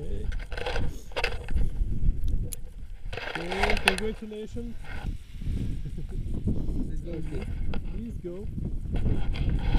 Okay. Okay, congratulations. Let's go. Please go.